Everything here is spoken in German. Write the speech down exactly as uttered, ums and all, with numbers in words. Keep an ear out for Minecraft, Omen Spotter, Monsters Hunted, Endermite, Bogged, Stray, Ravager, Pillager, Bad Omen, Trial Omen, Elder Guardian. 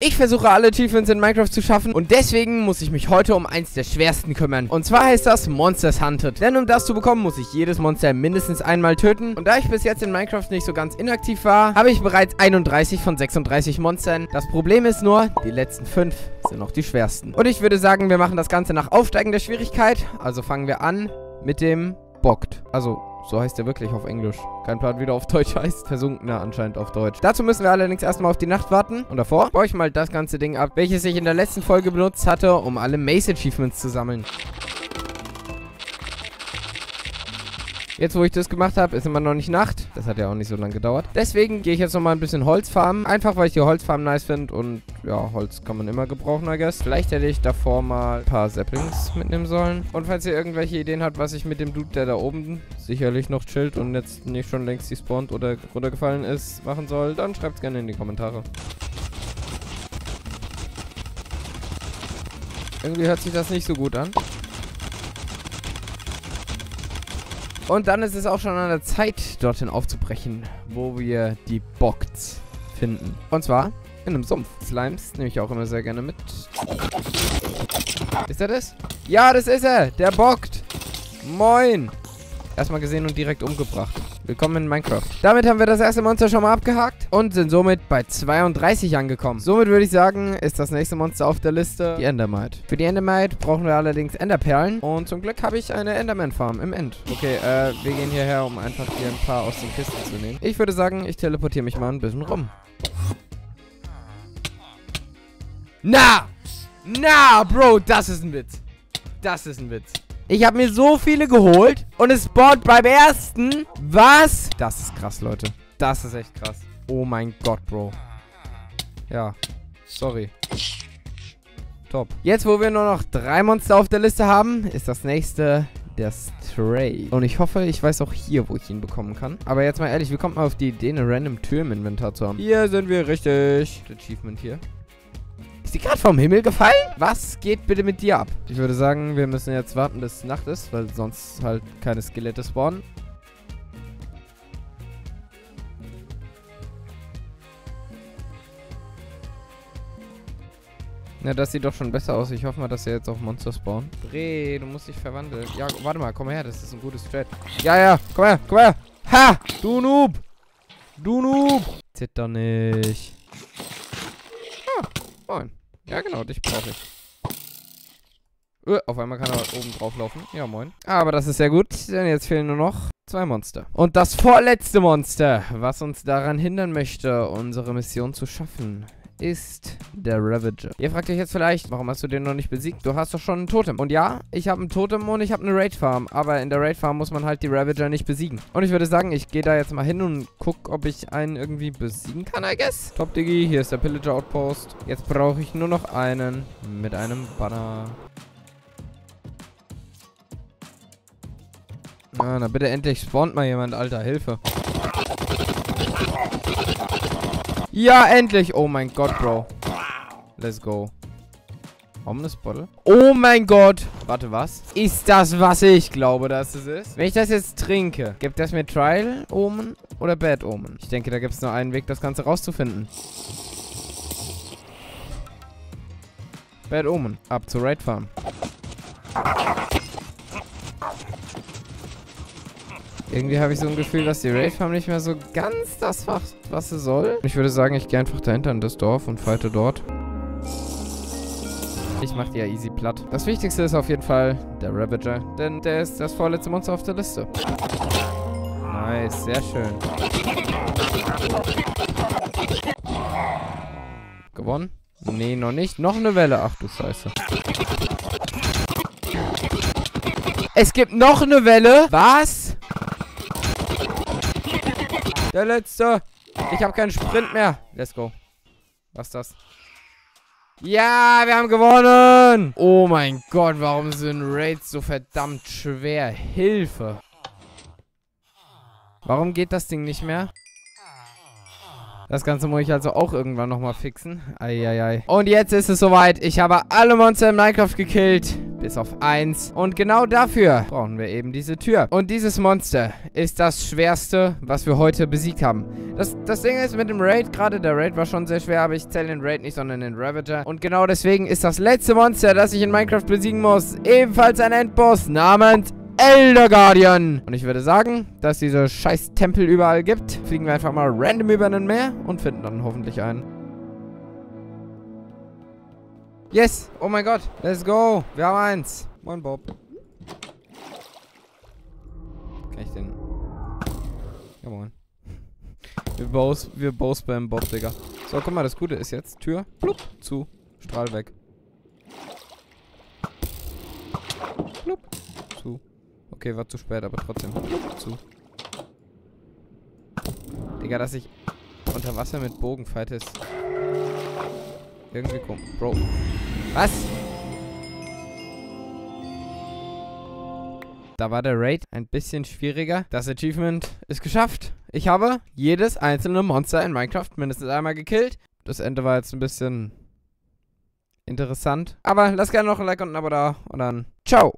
Ich versuche alle Achievements in Minecraft zu schaffen und deswegen muss ich mich heute um eins der schwersten kümmern. Und zwar heißt das Monsters Hunted. Denn um das zu bekommen, muss ich jedes Monster mindestens einmal töten. Und da ich bis jetzt in Minecraft nicht so ganz inaktiv war, habe ich bereits einunddreißig von sechsunddreißig Monstern. Das Problem ist nur, die letzten fünf sind noch die schwersten. Und ich würde sagen, wir machen das Ganze nach aufsteigender Schwierigkeit. Also fangen wir an mit dem Bogged. Also... so heißt er wirklich auf Englisch. Kein Plan, wie der auf Deutsch heißt. Versunkener anscheinend auf Deutsch. Dazu müssen wir allerdings erstmal auf die Nacht warten. Und davor baue ich mal das ganze Ding ab, welches ich in der letzten Folge benutzt hatte, um alle Mace-Achievements zu sammeln. Jetzt, wo ich das gemacht habe, ist immer noch nicht Nacht. Das hat ja auch nicht so lange gedauert. Deswegen gehe ich jetzt nochmal ein bisschen Holz farmen. Einfach, weil ich die Holzfarmen nice finde. Und ja, Holz kann man immer gebrauchen, I guess. Vielleicht hätte ich davor mal ein paar Saplings mitnehmen sollen. Und falls ihr irgendwelche Ideen habt, was ich mit dem Dude, der da oben sicherlich noch chillt und jetzt nicht schon längst despawned oder runtergefallen ist, machen soll, dann schreibt es gerne in die Kommentare. Irgendwie hört sich das nicht so gut an. Und dann ist es auch schon an der Zeit, dorthin aufzubrechen, wo wir die Boggeds finden. Und zwar in einem Sumpf. Slimes nehme ich auch immer sehr gerne mit. Ist er das? Ja, das ist er! Der Bogged! Moin! Erstmal gesehen und direkt umgebracht. Willkommen in Minecraft. Damit haben wir das erste Monster schon mal abgehakt und sind somit bei zweiunddreißig angekommen. Somit würde ich sagen, ist das nächste Monster auf der Liste die Endermite. Für die Endermite brauchen wir allerdings Enderperlen und zum Glück habe ich eine Enderman-Farm im End. Okay, äh, wir gehen hierher, um einfach hier ein paar aus den Kisten zu nehmen. Ich würde sagen, ich teleportiere mich mal ein bisschen rum. Na! Na, Bro, das ist ein Witz. Das ist ein Witz. Ich habe mir so viele geholt und es spawnt beim ersten. Was? Das ist krass, Leute. Das ist echt krass. Oh mein Gott, Bro. Ja, sorry. Top. Jetzt, wo wir nur noch drei Monster auf der Liste haben, ist das nächste der Stray. Und ich hoffe, ich weiß auch hier, wo ich ihn bekommen kann. Aber jetzt mal ehrlich, wie kommt man auf die Idee, eine random Tür im Inventar zu haben? Hier sind wir richtig. Achievement hier. Ist die gerade vom Himmel gefallen? Was geht bitte mit dir ab? Ich würde sagen, wir müssen jetzt warten, bis Nacht ist, weil sonst halt keine Skelette spawnen. Na, das sieht doch schon besser aus. Ich hoffe mal, dass er jetzt auch Monster spawnen. Dreh, du musst dich verwandeln. Ja, warte mal, komm her, das ist ein gutes Strat. Ja, ja, komm her, komm her. Ha! Du Noob! Du Noob! Zitter nicht. Ah, moin. Ja, genau, dich brauche ich. Öh, auf einmal kann er oben drauf laufen. Ja, moin. Aber das ist sehr gut, denn jetzt fehlen nur noch zwei Monster. Und das vorletzte Monster, was uns daran hindern möchte, unsere Mission zu schaffen, ist der Ravager. Ihr fragt euch jetzt vielleicht, warum hast du den noch nicht besiegt? Du hast doch schon ein Totem. Und ja, ich habe ein Totem und ich habe eine Raid-Farm. Aber in der Raid-Farm muss man halt die Ravager nicht besiegen. Und ich würde sagen, ich gehe da jetzt mal hin und guck, ob ich einen irgendwie besiegen kann, I guess. Top Diggi, hier ist der Pillager Outpost. Jetzt brauche ich nur noch einen mit einem Banner. Ah, na bitte endlich spawnt mal jemand, Alter, Hilfe. Ja, endlich. Oh mein Gott, Bro. Let's go. Omen Spotter. Oh mein Gott. Warte, was? Ist das, was ich glaube, dass es ist? Wenn ich das jetzt trinke, gibt es mir Trial Omen oder Bad Omen? Ich denke, da gibt es nur einen Weg, das Ganze rauszufinden. Bad Omen. Ab zur Raid Farm. Irgendwie habe ich so ein Gefühl, dass die Raid Farm nicht mehr so ganz das macht, was sie soll. Ich würde sagen, ich gehe einfach dahinter in das Dorf und fighte dort. Ich mache die ja easy platt. Das Wichtigste ist auf jeden Fall der Ravager, denn der ist das vorletzte Monster auf der Liste. Nice, sehr schön. Gewonnen? Nee, noch nicht. Noch eine Welle. Ach du Scheiße. Es gibt noch eine Welle? Was? Der letzte. Ich habe keinen Sprint mehr. Let's go. Was ist das? Ja, wir haben gewonnen. Oh mein Gott, warum sind Raids so verdammt schwer? Hilfe. Warum geht das Ding nicht mehr? Das Ganze muss ich also auch irgendwann nochmal fixen. Eieiei. Und jetzt ist es soweit. Ich habe alle Monster in Minecraft gekillt. bis auf eins. Und genau dafür brauchen wir eben diese Tür. Und dieses Monster ist das Schwerste, was wir heute besiegt haben. Das, das Ding ist mit dem Raid, gerade der Raid war schon sehr schwer, aber ich zähle den Raid nicht, sondern den Ravager. Und genau deswegen ist das letzte Monster, das ich in Minecraft besiegen muss, ebenfalls ein Endboss namens Elder Guardian. Und ich würde sagen, dass diese scheiß Tempel überall gibt, fliegen wir einfach mal random über ein Meer und finden dann hoffentlich einen. Yes! Oh mein Gott! Let's go! Wir haben eins! Moin Bob! Kann ich den... Ja moin. Wir bows, wir bows beim Bob, Digga. So, guck mal, das Gute ist jetzt, Tür, plupp, zu, Strahl weg. Plupp, zu. Okay, war zu spät, aber trotzdem. Plupp, zu. Digga, dass ich unter Wasser mit Bogen fight ist... Irgendwie kommt. Bro. Was? Da war der Raid ein bisschen schwieriger. Das Achievement ist geschafft. Ich habe jedes einzelne Monster in Minecraft mindestens einmal gekillt. Das Ende war jetzt ein bisschen interessant. Aber lasst gerne noch ein Like und ein Abo da. Und dann ciao.